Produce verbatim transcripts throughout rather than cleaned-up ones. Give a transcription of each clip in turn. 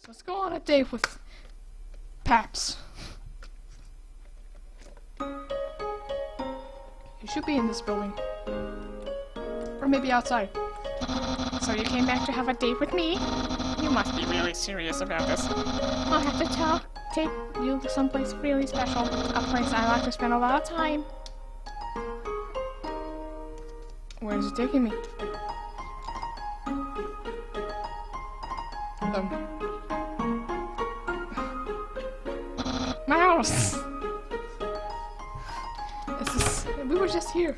So let's go on a date with Paps. You should be in this building. Or maybe outside. So you came back to have a date with me? You must be really serious about this. I'll have to tell, take you to someplace really special. A place I like to spend a lot of time. Where is it taking me? Um. My house! This is... We were just here.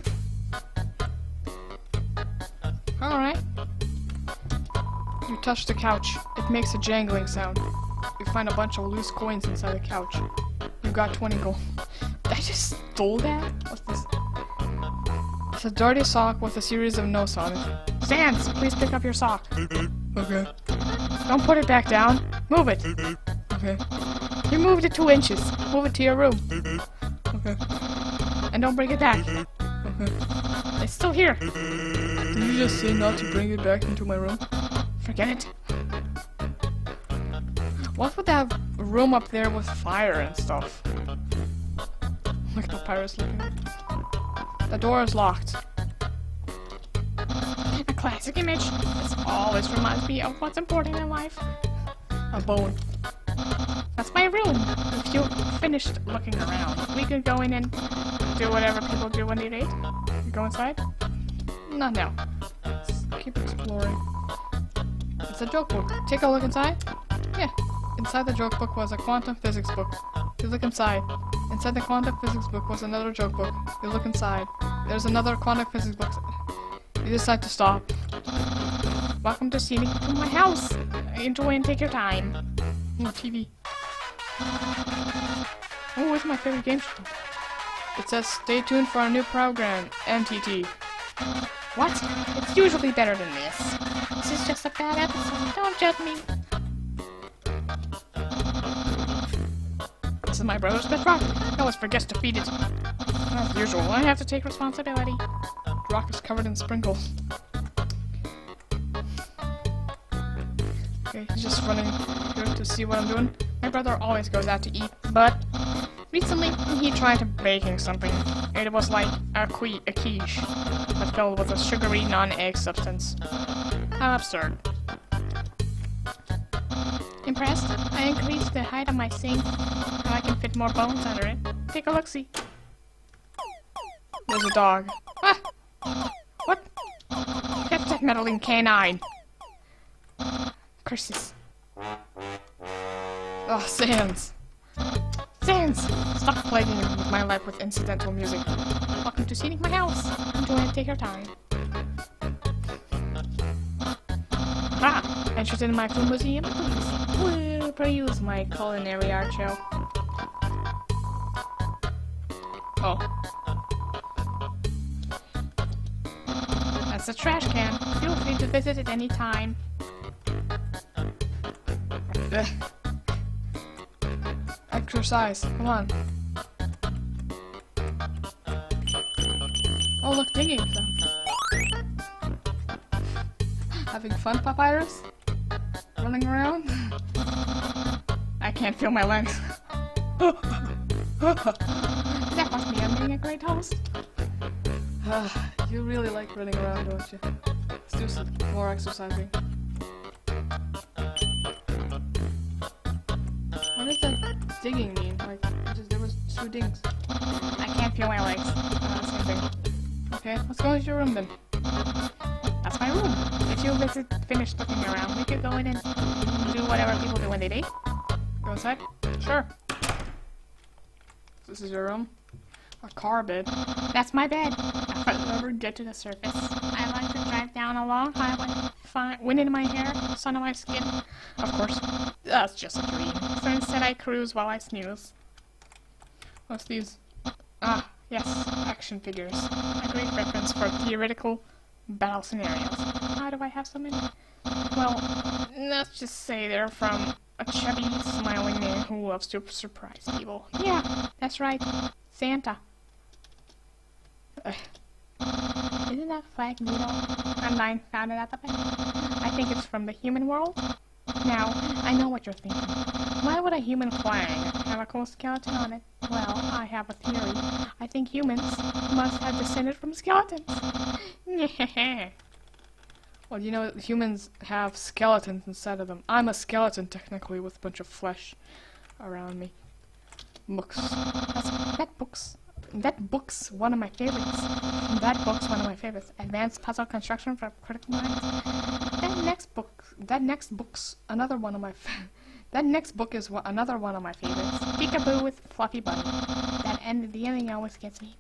Alright. You touch the couch. It makes a jangling sound. You find a bunch of loose coins inside the couch. You got twenty gold. I just stole that? What's this? It's a dirty sock with a series of notes on it. Sans, please pick up your sock. Okay. Don't put it back down. Move it. Okay. You moved it two inches. Move it to your room. Okay. And don't bring it back. Okay. It's still here. Did you just say not to bring it back into my room? Forget it. What's with that room up there with fire and stuff? Like Papyrus looking. The door is locked. A classic image. This always reminds me of what's important in life. A bone. That's my room. If you finished looking around, we could go in and do whatever people do when they date. You go inside? Not now. Let's keep exploring. It's a joke book. Take a look inside. Yeah. Inside the joke book was a quantum physics book. You look inside. Inside the quantum physics book was another joke book. You look inside. There's another quantum physics book. You decide to stop. Welcome to T V. To my house. Enjoy and take your time. More T V. Oh, it's my favorite game show. It says, stay tuned for our new program, M T T. What? It's usually better than this. This is just a bad episode. Don't judge me. This is my brother's best rock. I always forgets to feed it. As usual, I have to take responsibility. The rock is covered in sprinkles. Okay, he's just running here to see what I'm doing. My brother always goes out to eat, but recently he tried baking something. It was like a, qui a quiche, but filled with a sugary non-egg substance. How absurd. Impressed? I increased the height of my sink, and I can fit more bones under it. Take a look-see. There's a dog. Ah! What? Get that meddling canine! Curses. Oh, Sans! Sans! Stop plaguing with my life with incidental music. Welcome to Seeing My House. Enjoy and take your time. Ah! Interested in my food museum? Please. We'll peruse my culinary art show. Oh. That's a trash can. Feel free to visit at any time. Ugh. Exercise. Come on. Oh, look, digging them. Having fun, Papyrus? Running around? I can't feel my legs. That must be I'm being a great host. You really like running around, don't you? Let's do some more exercising. What does that digging mean? Like, just, there was two dings. I can't feel my legs. Uh, same thing. Okay, let's go into your room then. That's my room. If you visit, finish looking around, we could go in and do whatever people do when they date. Go inside? Sure. This is your room? A car bed. That's my bed. If I ever get to the surface, I like to drive down a long highway, find wind in my hair, sun on my skin. Of course, that's just a dream. So instead I cruise while I snooze. What's these? Ah, yes, action figures. A great reference for theoretical battle scenarios. Why do I have so many? Well, let's just say they're from a chubby, smiling man who loves to surprise people. Yeah, that's right. Santa. Ugh. Isn't that flag needle? Undyne found it at the back. I think it's from the human world. Now, I know what you're thinking. Why would a human flag have a cool skeleton on it? Well, I have a theory. I think humans must have descended from skeletons. Well, you know, humans have skeletons inside of them. I'm a skeleton, technically, with a bunch of flesh around me. Books. That's, that book's, that book's one of my favorites. That book's one of my favorites. Advanced Puzzle Construction for Critical Minds. That next book, that next book's another one of my favorites. That next book is one, another one of my favorites. Peekaboo with Fluffy Bunny. That end, the ending always gets me.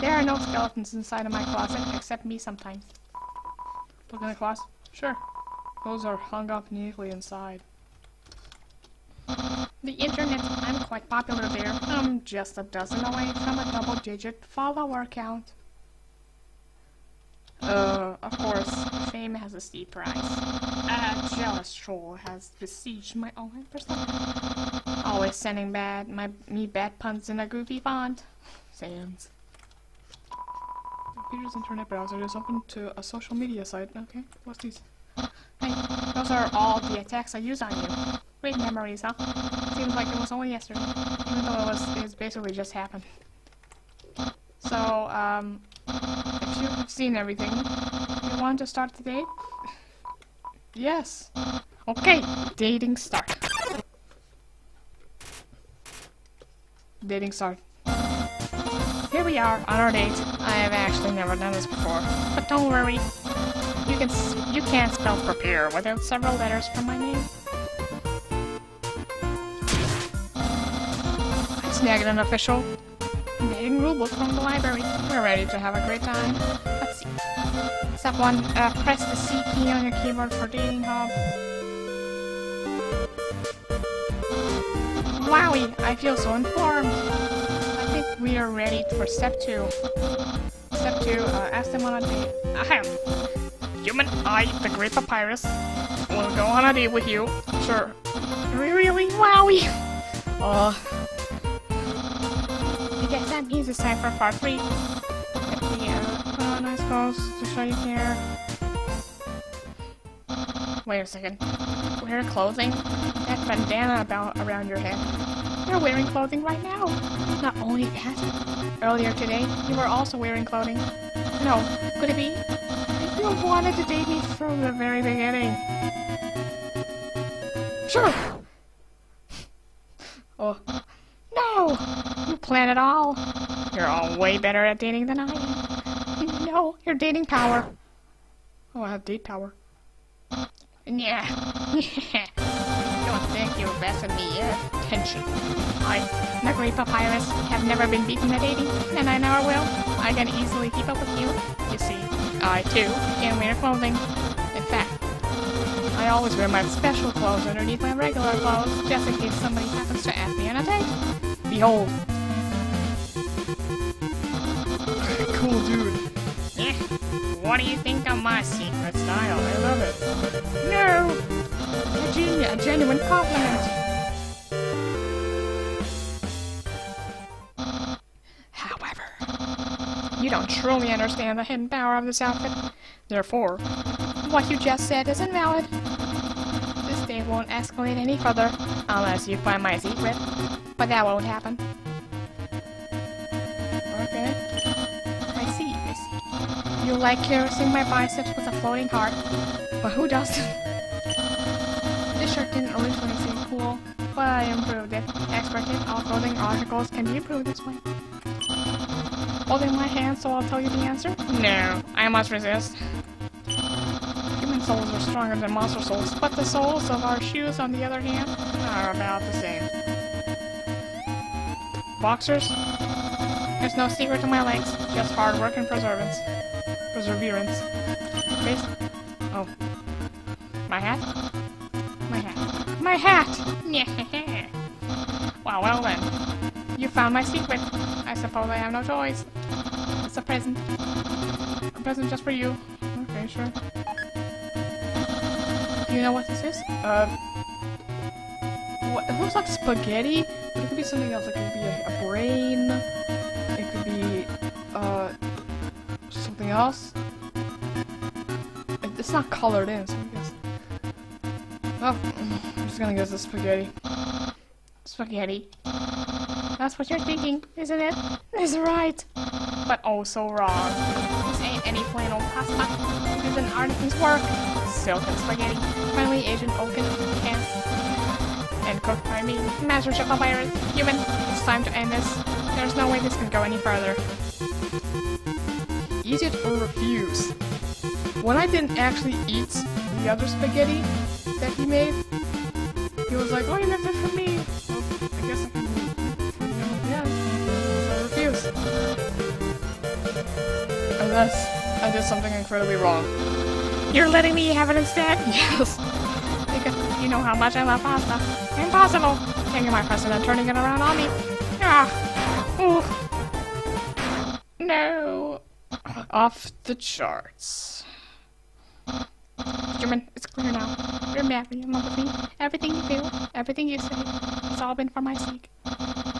There are no skeletons inside of my closet, except me sometimes. Look in the closet? Sure. Those are hung up neatly inside. The internet, I'm quite popular there. I'm just a dozen away from a double-digit follower count. Uh, of course, fame has a steep price. A jealous troll has besieged my online persona. Always sending bad, my me bad puns in a goofy font. Sans. Computer's internet browser is open to a social media site. Okay, what's these? Hey, those are all the attacks I use on you. Great memories, huh? Seems like it was only yesterday, even though it was, it's basically just happened. So, um, if you've seen everything, you want to start the date? Yes. Okay, dating start. Dating start. Here we are on our date. I have actually never done this before, but don't worry. You can s you can't spell prepare without several letters from my name. Snagged an official dating rulebook from the library. We're ready to have a great time. Let's see. Step one, uh, press the C key on your keyboard for Dating Hub. Wowie, I feel so informed. I think we are ready for step two. Step two, uh, ask them on a date. Ahem. Human Eye, the Great Papyrus, will go on a date with you. Sure. Really? Wowie? Uh... Yes, that means it's time for part three. Yeah, put on nice clothes to show you care. Wait a second. Wear clothing? That bandana about around your head. You're wearing clothing right now. Not only that, earlier today, you were also wearing clothing. No, could it be? You wanted to date me from the very beginning. Sure! Oh. No! You plan it all. You're all way better at dating than I am. No, you're dating power. Oh, I have date power. Yeah. Yeah. Don't think you're better than me yet. Tension. I, the Great Papyrus, have never been beaten at dating, and I never will. I can easily keep up with you. You see, I, too, can wear clothing. In fact, I always wear my special clothes underneath my regular clothes, just in case somebody happens to ask me on a date. Behold. Cool dude. Yeah. What do you think of my secret style? I love it. No! A, genu a genuine compliment. However, you don't truly understand the hidden power of this outfit. Therefore, what you just said is invalid. This day won't escalate any further unless you find my secret, but that won't happen. Okay. I see, I see. You like caressing my biceps with a floating heart, but who doesn't? This shirt didn't originally seem cool, but I improved it. Expert in all clothing articles can be improved this way. Holding my hand so I'll tell you the answer? No, I must resist. Souls are stronger than monster souls, but the souls of our shoes, on the other hand, are about the same. Boxers? There's no secret to my legs, just hard work and perseverance. Perseverance. Face? Oh. My hat? My hat. My hat! Yeah. Well, well then. You found my secret. I suppose I have no choice. It's a present. A present just for you. Okay, sure. Do you know what this is? Uh, what, it looks like spaghetti, but it could be something else. It could be a, a brain. It could be uh something else. It, it's not colored in, so I guess Well, I'm just gonna go to the spaghetti. Spaghetti. That's what you're thinking, isn't it? It's right, but also wrong. This ain't any plain old pasta. This is an artisan's work. Silk and spaghetti, finely aged in oaken cans, and cooked by me, Master Chef Papyrus. Human, it's time to end this. There's no way this can go any further. Eat it or refuse. When I didn't actually eat the other spaghetti that he made, he was like, "Oh, you left it for me." Well, I guess I can. Unless I did something incredibly wrong. You're letting me have it instead? Yes. Because you know how much I love pasta. Impossible! Taking my precedent, turning it around on me. Ah. Ooh. No. Off the charts. German, it's clear now. You're madly in love with me. Everything you do, everything you say, it's all been for my sake.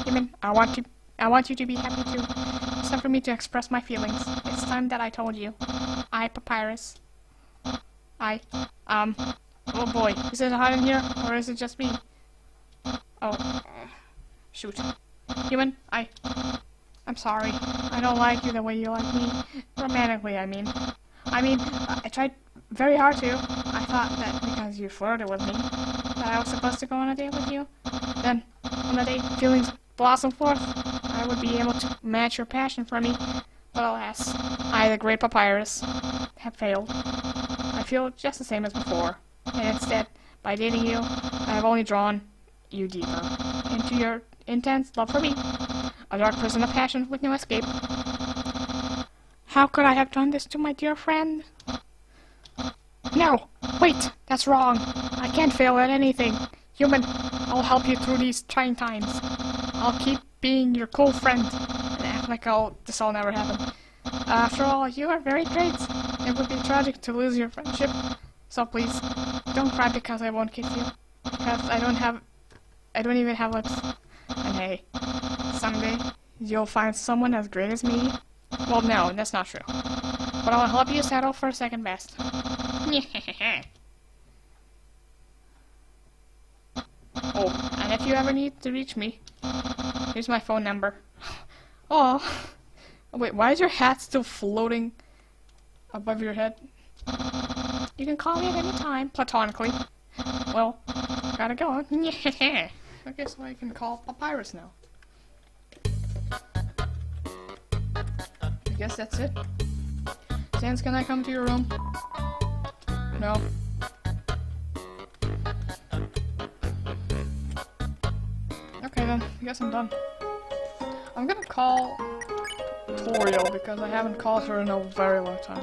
German, I want to. I want you to be happy too. It's time for me to express my feelings. It's time that I told you. I, Papyrus. I, um, oh boy. Is it hot in here, or is it just me? Oh, shoot. Human, I, I'm sorry. I don't like you the way you like me. Romantically, I mean. I mean, I tried very hard to. I thought that because you flirted with me, that I was supposed to go on a date with you. Then, on the date, feelings blossom forth. I would be able to match your passion for me, but alas, I, the great Papyrus, have failed. I feel just the same as before, and instead, by dating you, I have only drawn you deeper into your intense love for me, a dark prison of passion with no escape. How could I have done this to my dear friend? No! Wait! That's wrong! I can't fail at anything! Human, I'll help you through these trying times. I'll keep being your cool friend, and act like I'll, this all never happened. After all, you are very great. It would be tragic to lose your friendship. So please, don't cry because I won't kiss you. Because I don't have, I don't even have lips. And hey, someday you'll find someone as great as me. Well, no, that's not true. But I'll help you settle for second best. Oh, and if you ever need to reach me, here's my phone number. Oh, wait, why is your hat still floating above your head? You can call me at any time, platonically. Well, gotta go. Yeah. I guess I can call Papyrus now. I guess that's it. Sans, can I come to your room? No. Okay then, I guess I'm done. I'm gonna call Toriel because I haven't called her in a very long time.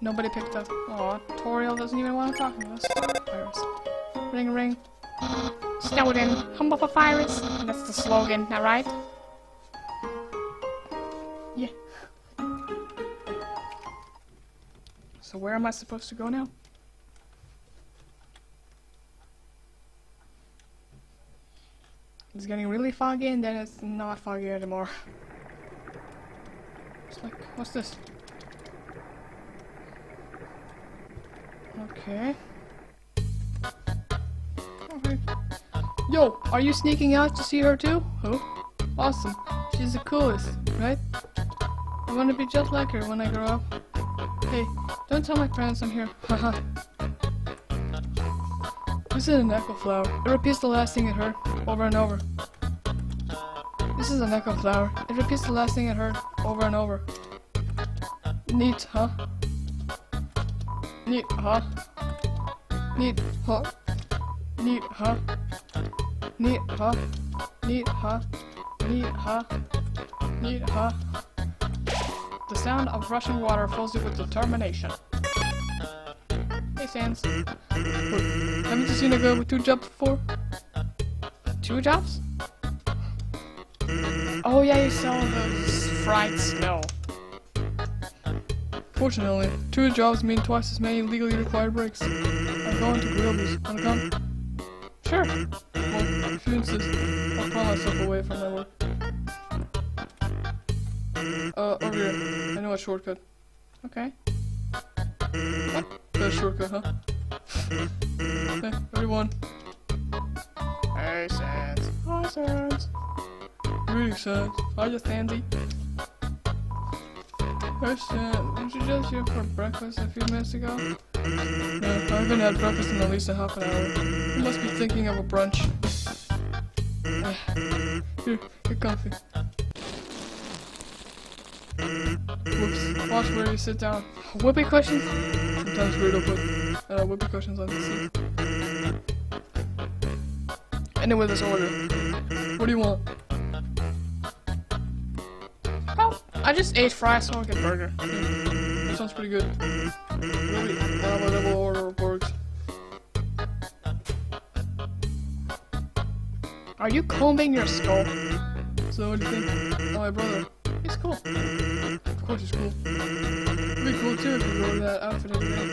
Nobody picked up. Aw, Toriel doesn't even want to talk to us. Papyrus. Ring ring. Snowden, humble Papyrus. That's the slogan, am I right? Yeah. So where am I supposed to go now? It's getting really foggy, and then it's not foggy anymore. It's like, what's this? Okay. Okay. Yo, are you sneaking out to see her too? Who? Awesome. She's the coolest, right? I want to be just like her when I grow up. Hey, don't tell my friends I'm here. Haha. This is an echo flower. It repeats the last thing it heard, over and over. This is an echo flower. It repeats the last thing it heard, over and over. Neat, huh? Neat, huh? Neat, huh? Neat, huh? Neat, huh? Neat, huh? Neat, huh? Neat, huh? The sound of rushing water fills you with determination. Hey, Sans. Haven't you seen a girl with two jobs before? Two jobs? Oh yeah, you sell those fried snow. Fortunately, two jobs mean twice as many legally required breaks. I'm going to grill this. Wanna come? Sure. Well, if you insist, I'll pull myself away from my work. Uh, over here. I know a shortcut. Okay. What? There's a shortcut, huh? Okay, everyone. Hey, Sans. Hi, Sans. Greetings, Sans. Hi, just Sandy. First, uh, didn't you just here for breakfast a few minutes ago? Yeah, I haven't had breakfast in at least a half an hour. You must be thinking of a brunch. Uh, here, get coffee. Whoops, watch where you sit down. Whoopee cushions? Sometimes weirdo put uh, whoopee cushions on the seat. Anyway, this order. What do you want? I just ate fries, so I'll get burger. That sounds pretty good. Really, uh, my double order works. Are you combing your skull? So what do you think? Oh, my brother. He's cool. Of course he's cool. It'd be cool too if you wore that outfit anyway.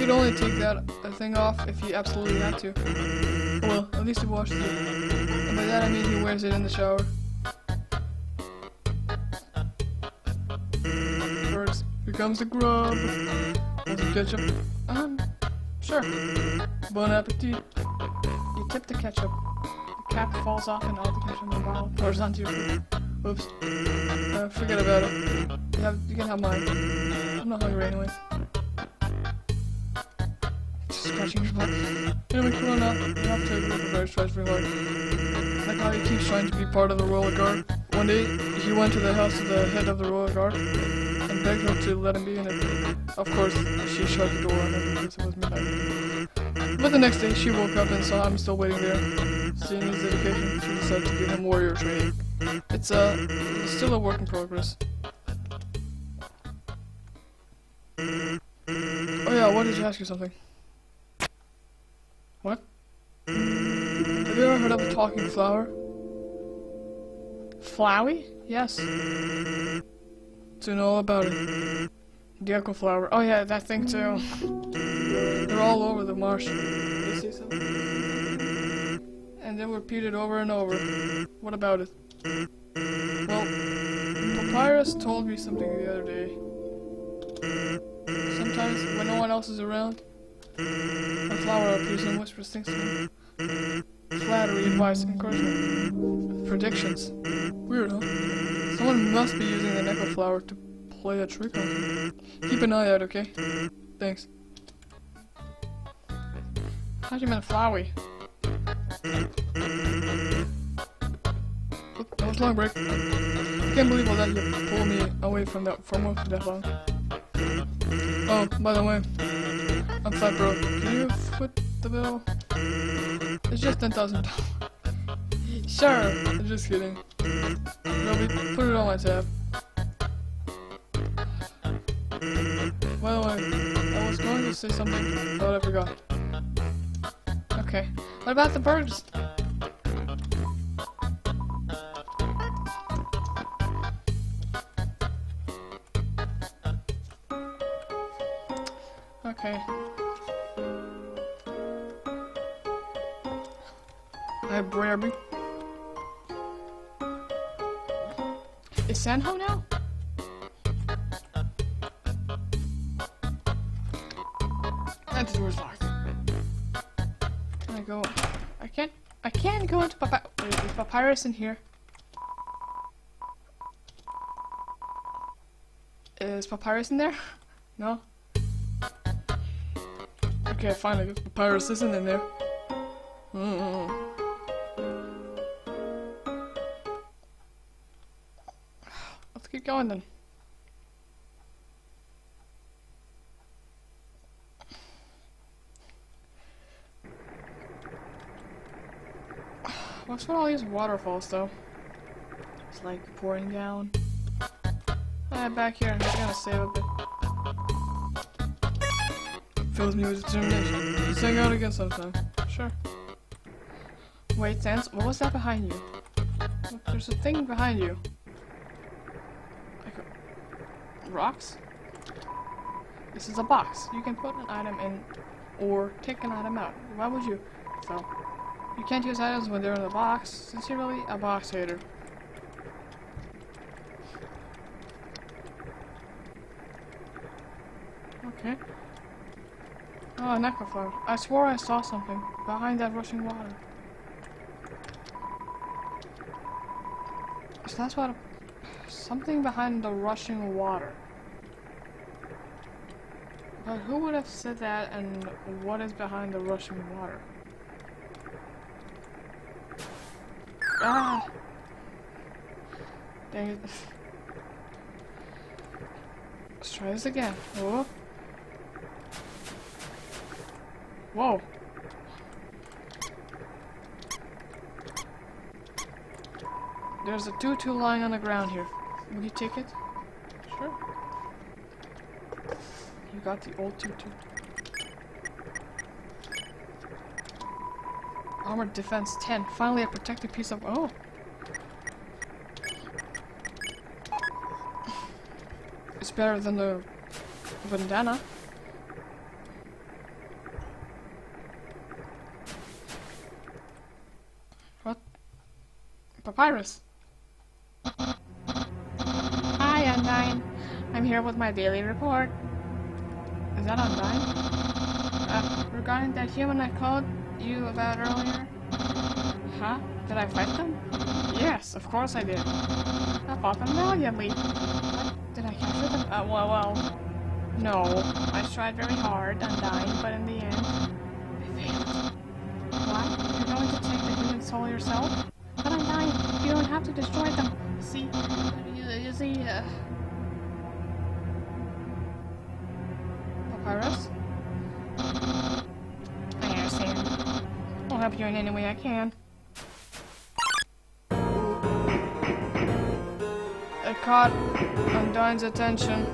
You'd only take that thing off if you absolutely had to. Well, at least he washes it. And by that I mean he wears it in the shower. Here comes the grub. Want some ketchup? Um, sure. Bon appetit. You tip the ketchup. The cap falls off and all the ketchup in the bottle pours onto your food. Oops. Uh, forget about it. You, have, you can have mine. I'm not hungry anyways. Just scratching your butt. Anyway, cool enough. You have to live a very stressful life. Like how he keeps trying to be part of the royal guard. One day, he went to the house of the head of the royal guard. Begged her to let him be in it. Of course, she shut the door on him because it was midnight. But the next day, she woke up and saw him still waiting there. Seeing his dedication, she decided to give him warrior training. It's uh, still a work in progress. Oh yeah, why did you ask you something? What? Have you ever heard of a talking flower? Flowey? Yes. To know all about it. The echo flower. Oh yeah, that thing too. They're all over the marsh. Did you see something? And then repeat it over and over. What about it? Well, Papyrus told me something the other day. Sometimes, when no one else is around, a flower appears and whispers things to me. Flattery, advice, encouragement, predictions. Weird, huh? Someone must be using the Echo Flower to play a trick on me. Keep an eye out, okay? Thanks. How'd you mean Flowey? Oop, that was a long break. I can't believe all that you pulled me away from that from work for that long. Oh, by the way, I'm flat broke. Can you foot the bill? It's just ten thousand dollars. Sure! I'm just kidding. No, we put it on my tab. By the way, I was going to say something, but I forgot. Okay. What about the birds? Okay. Hi, Brabby. Is San home now? And the door's locked. Can I go? I can't. I can go into Papy. Wait, is Papyrus in here? Is Papyrus in there? No. Okay, finally, Papyrus isn't in there. Mm-mm. Keep going then. What's with all these waterfalls though? It's like pouring down. Alright, back here. I'm gonna save a bit. Fills me with determination. Let's hang out again sometime. Sure. Wait, Sans, what was that behind you? Look, there's a thing behind you. Rocks. This is a box. You can put an item in or take an item out. Why would you? So you can't use items when they're in a box. Sincerely, a box hater. Okay. Oh, a necrofloat. I swore I saw something behind that rushing water. So that's what... something behind the rushing water. But who would have said that, and what is behind the rushing water? Ah! Dang it. Let's try this again. Whoa. Whoa. There's a tutu lying on the ground here. Will you take it? Sure. You got the old tutu. Armored defense ten. Finally a protected piece of... oh! It's better than the bandana. What? Papyrus! Hi, Undyne. I'm here with my daily report. Is that Undyne? Uh, regarding that human I called you about earlier? Huh? Did I fight them? Yes, of course I did. I fought them valiantly. Did I capture them? Uh, well, well... no. I tried very hard, Undyne, but in the end... I failed. What? You're going to take the human soul yourself? But Undyne, you don't have to destroy them. See? You, you see... Uh... Papyrus? I understand. I'll help you in any way I can. It caught Undyne's attention.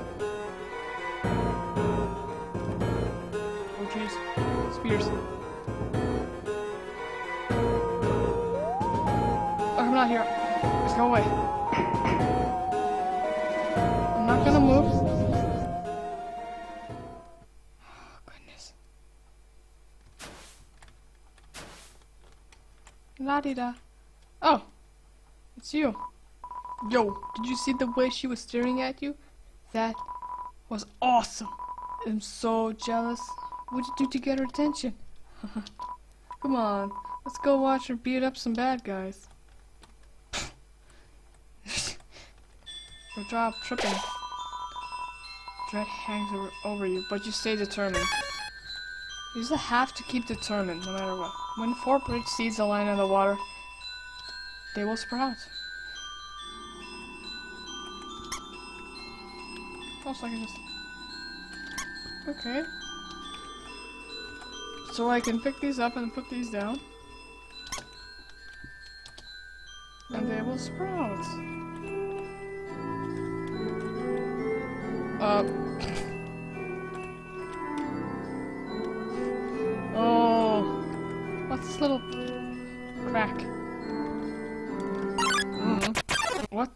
Oh jeez. Spears. Oh, I'm not here. Just go away. I'm not gonna move. La-dee-da. Oh, it's you. Yo, did you see the way she was staring at you? That was awesome. I'm so jealous. What'd you do to get her attention? Come on, let's go watch her beat up some bad guys. Your job tripping. Dread hangs over you, but you stay determined. You just have to keep determined, no matter what. When four bridge seeds align in the water, they will sprout. Almost like I just... okay. So I can pick these up and put these down. And they will sprout. Uh... This little crack. Mm. What?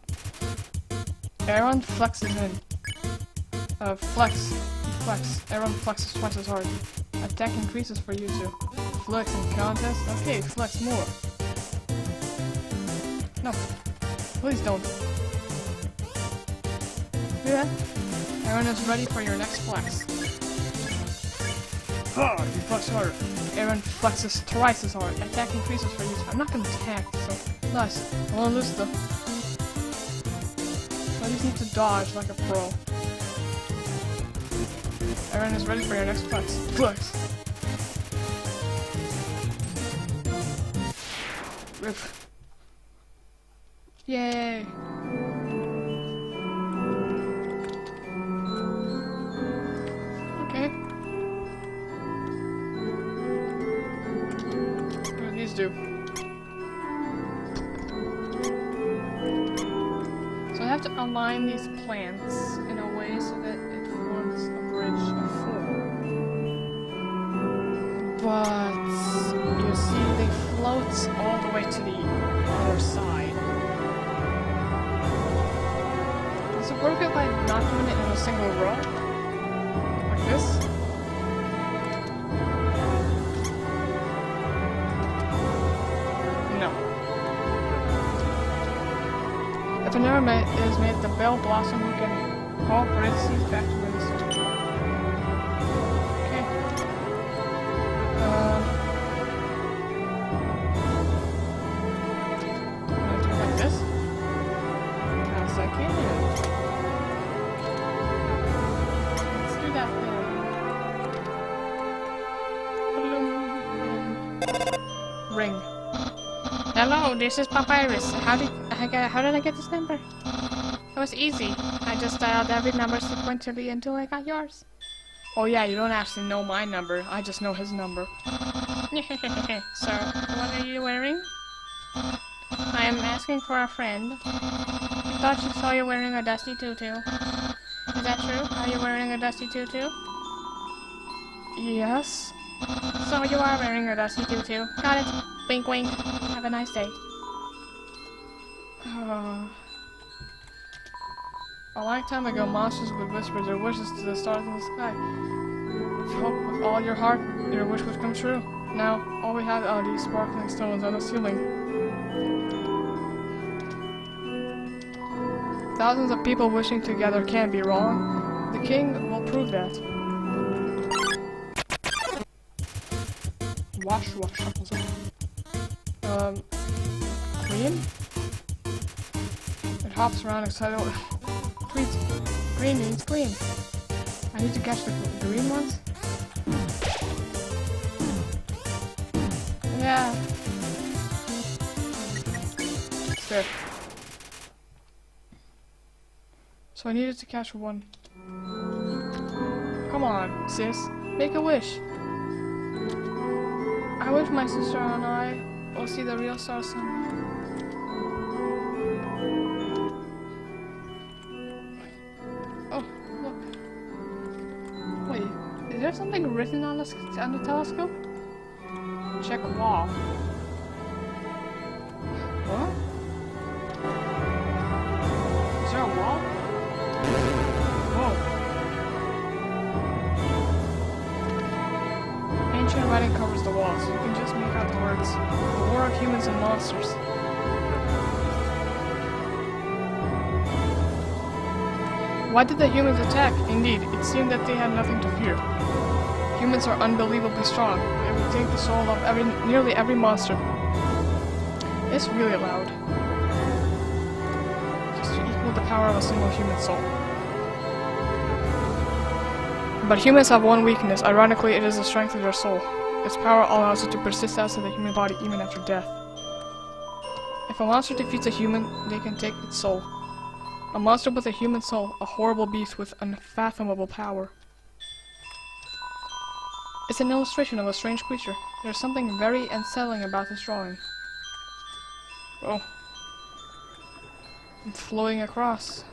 Aaron flexes in. Uh, flex. Flex. Aaron flexes twice as hard. Attack increases for you too. Flex in contest? Okay, flex more. No. Please don't. Do that. Aaron is ready for your next flex. Ha! Oh, you flex harder. Aaron flexes twice as hard. Attack increases for you. I'm not gonna attack, so nice. I wanna lose them. So I just need to dodge like a pro. Aaron is ready for your next flex. Flex! Rip. Yay! So I have to align these plants in a way so that it forms a bridge of four. But you see, they float all the way to the other side. So what if I not doing it in a single row, like this? If it never made, is made the bell blossom, you can call parentheses back to where this is. Okay. ring. Hello, this is Papyrus. How did I get, how did I get this number? It was easy. I just dialed every number sequentially until I got yours. Oh yeah, you don't actually know my number. I just know his number. Sir, what are you wearing? I am asking for a friend. I thought she saw you wearing a dusty tutu. Is that true? Are you wearing a dusty tutu? Yes. So you are wearing a dusty tutu. Got it. Wink wink. Have a nice day. Uh, a long time ago, monsters would whisper their wishes to the stars in the sky. If you hope with all your heart, your wish would come true. Now, all we have are these sparkling stones on the ceiling. Thousands of people wishing together can be wrong. The king will prove that. Wash, wash, um, green? It hops around excitedly. Please, green means clean. I need to catch the green ones. Yeah. There. So I needed to catch one. Come on, sis. Make a wish. I wish my sister and I will see the real star someday. Oh, look. Wait, is there something written on the, on the telescope? Check wall. What? Is there a wall? Ancient writing covers the walls. You can just make out the words. The war of humans and monsters. Why did the humans attack? Indeed, it seemed that they had nothing to fear. Humans are unbelievably strong. They would take the soul of every, nearly every monster. It's really loud. Just to equal the power of a single human soul. But humans have one weakness. Ironically, it is the strength of their soul. Its power allows it to persist outside the human body even after death. If a monster defeats a human, they can take its soul. A monster with a human soul, a horrible beast with unfathomable power. It's an illustration of a strange creature. There's something very unsettling about this drawing. Oh. It's flowing across.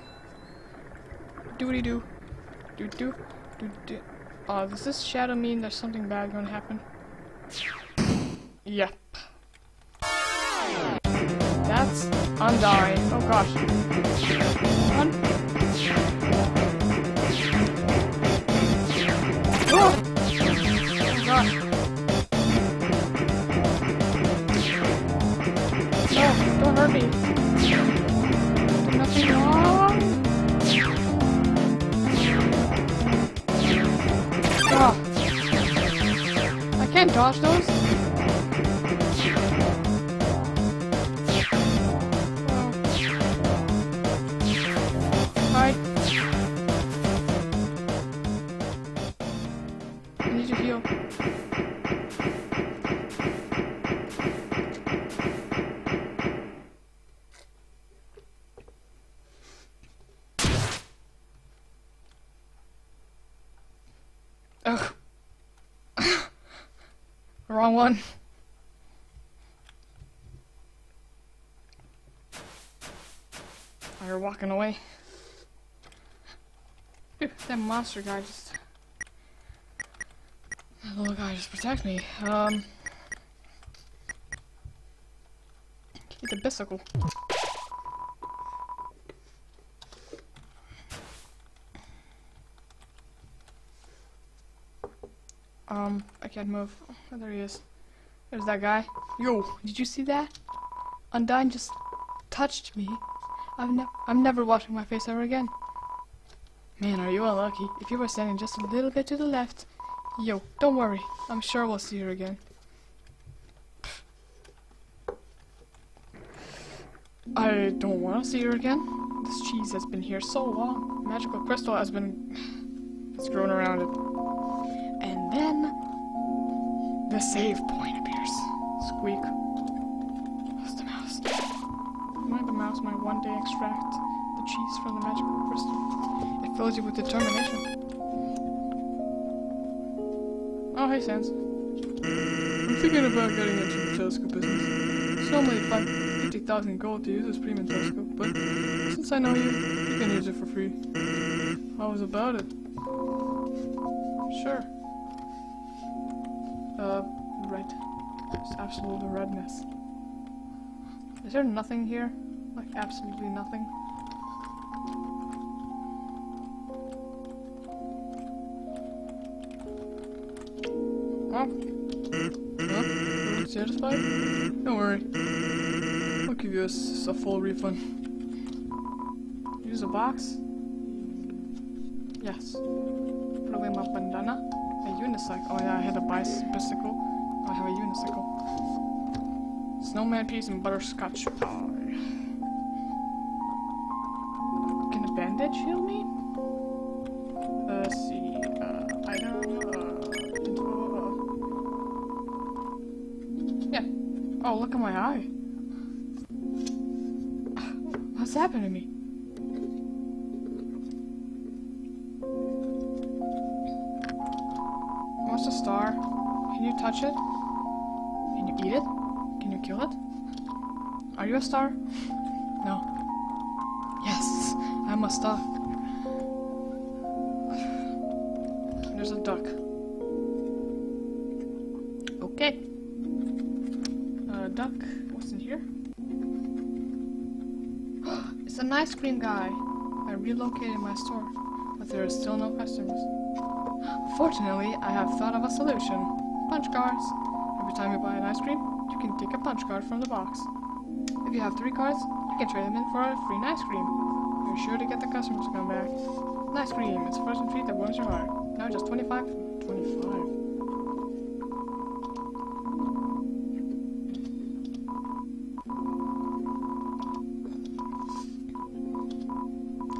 Doody-doo. Doo-doo. Uh, does this shadow mean there's something bad gonna happen? Yep. That's Undyne. Oh gosh. Un oh! Oh gosh. No, don't hurt me. Nothing wrong. I can't dodge those. Hi. I need to heal. Ugh. Wrong one. Oh, you're walking away. Dude, that monster guy just... That little guy just protect me. Um... Get the bicycle. Um, I can't move. Oh, there he is. There's that guy. Yo, did you see that? Undyne just touched me. I'm, ne I'm never washing my face ever again. Man, are you unlucky? If you were standing just a little bit to the left. Yo, don't worry. I'm sure we'll see her again. I don't want to see her again. This cheese has been here so long. Magical crystal has been... It's grown around it. And then the save point appears. Squeak. they extract the cheese from the magical crystal. It fills you with determination. Oh, hey, Sans. I'm thinking about getting into the telescope business. It's normally fifty thousand gold to use this premium telescope, but since I know you, you can use it for free. How was about it? Sure. Uh, red. It's absolute redness. Is there nothing here? Like, absolutely nothing? Huh? Huh? Are you satisfied? Don't worry. I'll give you a, a full refund. Use a box? Yes. Put away my bandana. A unicycle. Oh yeah, I had a bicycle. I have a unicycle. Snowman peas and butterscotch pie. Can a bandage heal me? Let's uh, see. Uh, I don't know. Uh, yeah. Oh, look at my eye. What's happened to me? What's the star? Can you touch it? Can you eat it? Can you kill it? Are you a star? No. Yes, I'm a star. There's a duck. Okay. Uh, duck, what's in here? It's an ice cream guy. I relocated my store, but there are still no customers. Fortunately, I have thought of a solution. Punch cards. Every time you buy an ice cream, you can take a punch card from the box. If you have three cards, you can trade them in for a free ice cream. You're sure to get the customers to come back. An ice cream, it's a frozen treat that warms your heart. Now just twenty-five. twenty-five.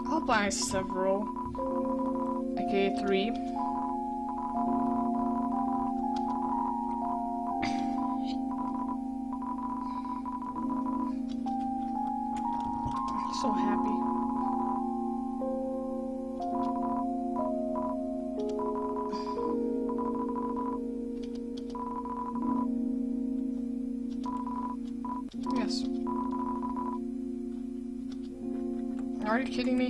I'll buy several. Okay, three. Are you kidding me?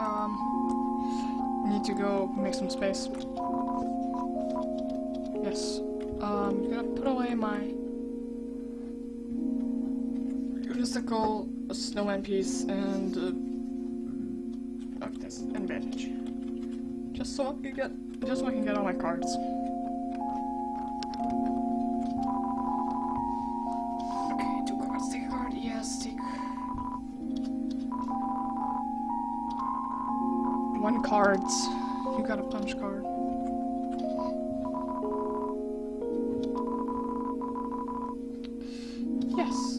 Um, need to go make some space. Yes. Um, I'm gonna put away my unicycle, a snowman piece, and uh, like this, and bandage. Just so I can get, just so I can get all my cards. Okay, two cards, take a card, yes, take... One cards. You got a punch card. Yes.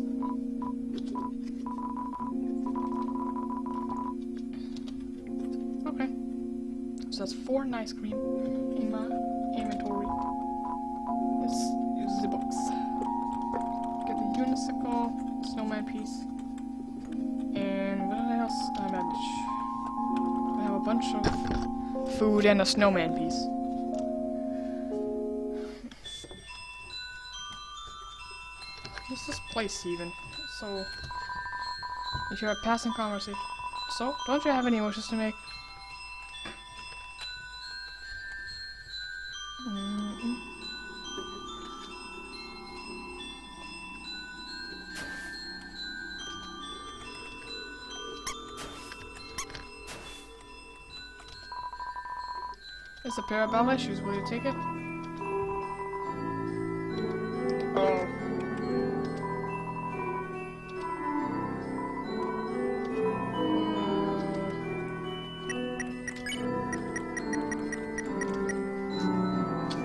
That's four nice cream in my inventory. Let's use the box. Get the unicycle, snowman piece, and what else? I manage. I have a bunch of food and a snowman piece. What's this place even? So, if you're a passing conversation, so don't you have any wishes to make? It's a pair of ballet shoes, will you take it? Oh.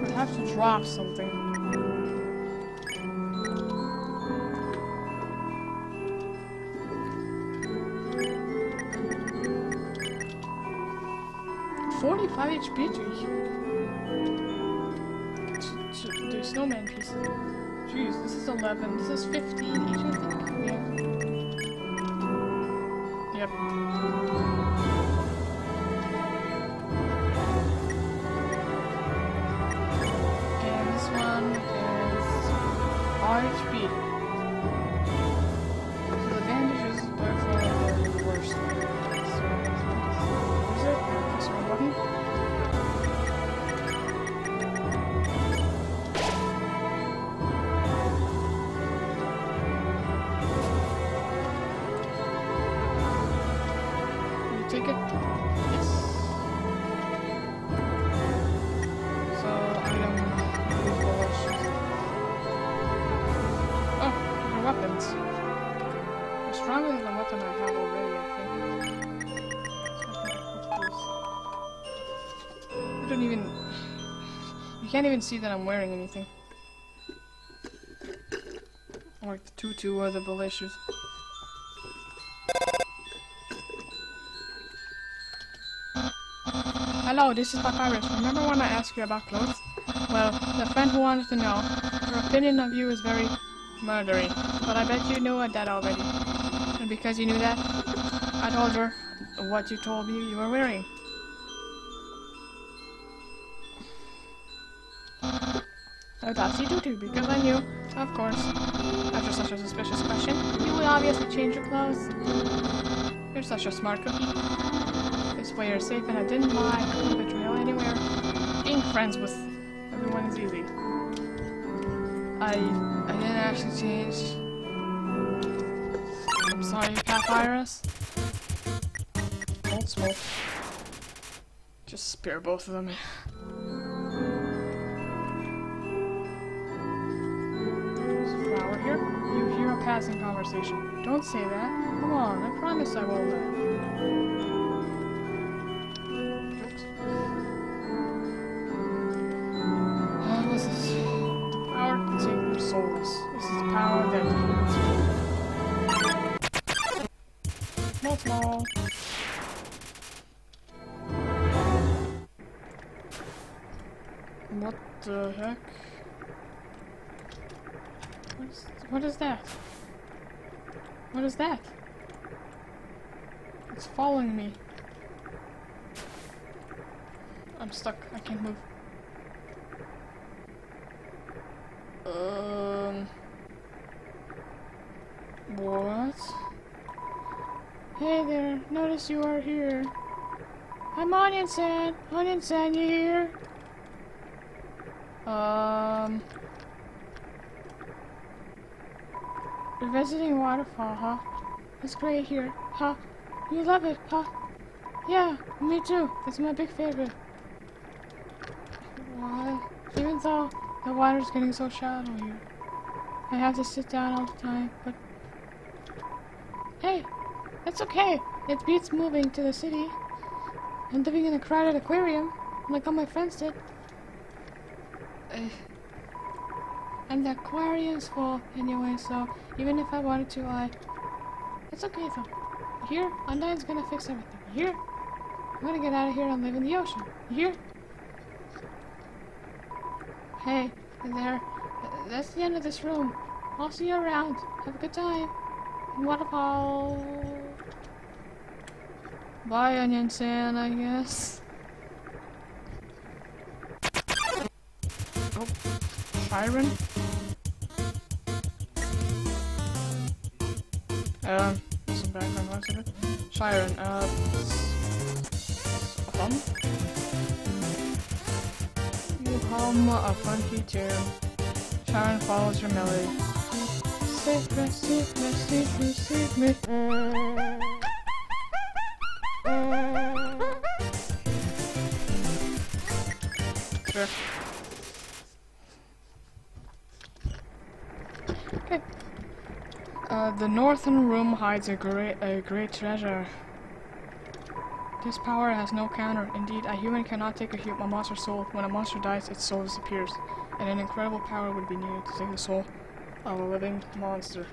I have to drop something. forty-five H P to do snowman pieces. Jeez, this is eleven. This is fifteen each, I think. Yeah. Yep. And this one is R H P. I can't even see that I'm wearing anything. Like the tutu or the ballet shoes. Hello, this is Papyrus. Remember when I asked you about clothes? Well, the friend who wanted to know, her opinion of you is very murdery, but I bet you knew that already. And because you knew that, I told her what you told me you were wearing. I thought you do too, because I knew, of course. After such a suspicious question, you would obviously change your clothes. You're such a smart cookie. This way you're safe, and I didn't lie, no betrayal anywhere. Being friends with everyone is easy. I I didn't actually change. I'm sorry, Papyrus. Don't smoke. Just spear both of them. Passing conversation. Don't say that. Come on, I promise I won't laugh. Oops. Oh, this is the power to take your souls. This is the power that heals. Small, small. What the heck? What is, what is that? What is that? It's following me. I'm stuck. I can't move. Um. What? Hey there. Notice you are here. I'm Onion-san. Onion-san, you here? Um. You're visiting waterfall, huh? It's great here, huh? You love it, huh? Yeah, me too. It's my big favorite. Why? Even though the water's getting so shallow here. I have to sit down all the time, but... Hey! It's okay! It beats moving to the city and living in a crowded aquarium, like all my friends did. Uh. And the aquarium's full anyway, so even if I wanted to, I... It's okay though. Here, Undyne's gonna fix everything. Here, I'm gonna get out of here and live in the ocean. Here. Hey, there. That's the end of this room. I'll see you around. Have a good time. Waterfall. Bye, Onion-san, I guess. Oh, Shiren. Um, some background noise of it. Shiren, uh, hum? You hum a funky tune. Shiren follows your melody. Save me, save me, save me, save me. Sure. Okay. Uh, the northern room hides a great, a great treasure. This power has no counter. Indeed, a human cannot take a, hu a monster's soul. When a monster dies, its soul disappears, and an incredible power would be needed to take the soul of a living monster.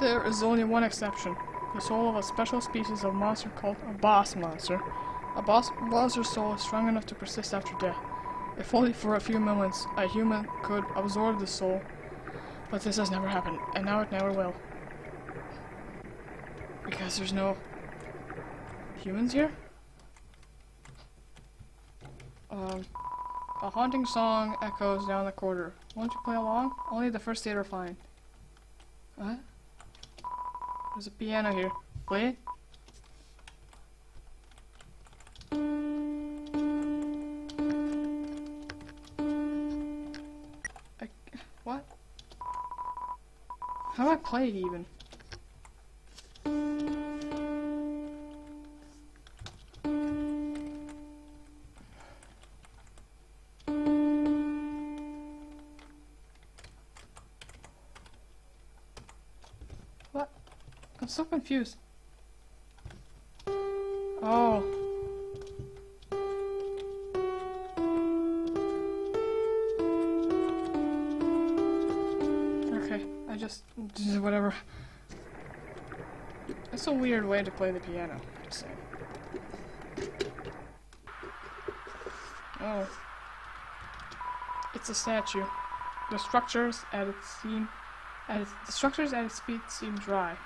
There is only one exception: the soul of a special species of monster called a boss monster, A Bowser soul is strong enough to persist after death. If only for a few moments, a human could absorb the soul. But this has never happened, and now it never will. Because there's no humans here? Um, a haunting song echoes down the corridor. Won't you play along? Only the first eight are fine. What? There's a piano here. Play it? I, what? How do I play it even? I'm so confused. Oh. Okay, I just, just whatever. It's a weird way to play the piano. Just saying. Oh. It's a statue. The structures at its seam, at its, the structures at its feet seem dry.